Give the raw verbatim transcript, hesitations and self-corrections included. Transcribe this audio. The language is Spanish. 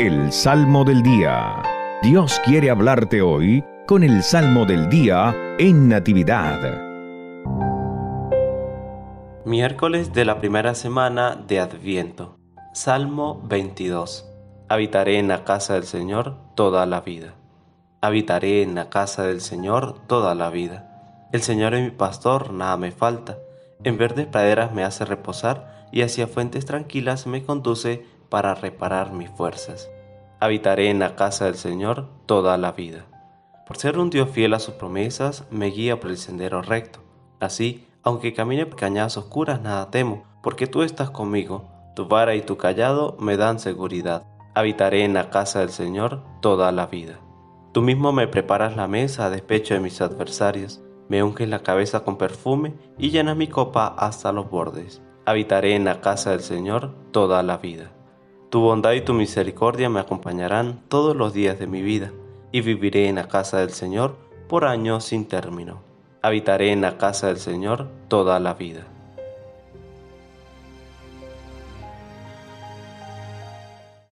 El Salmo del Día. Dios quiere hablarte hoy con el Salmo del Día en Natividad. Miércoles de la primera semana de Adviento. Salmo veintidós. Habitaré en la casa del Señor toda la vida. Habitaré en la casa del Señor toda la vida. El Señor es mi pastor, nada me falta. En verdes praderas me hace reposar y hacia fuentes tranquilas me conduce para reparar mis fuerzas. Habitaré en la casa del Señor toda la vida. Por ser un Dios fiel a sus promesas, me guía por el sendero recto. Así, aunque camine por cañadas oscuras, nada temo, porque tú estás conmigo. Tu vara y tu cayado me dan seguridad. Habitaré en la casa del Señor toda la vida. Tú mismo me preparas la mesa a despecho de mis adversarios. Me unges la cabeza con perfume y llenas mi copa hasta los bordes. Habitaré en la casa del Señor toda la vida. Tu bondad y tu misericordia me acompañarán todos los días de mi vida, y viviré en la casa del Señor por años sin término. Habitaré en la casa del Señor toda la vida.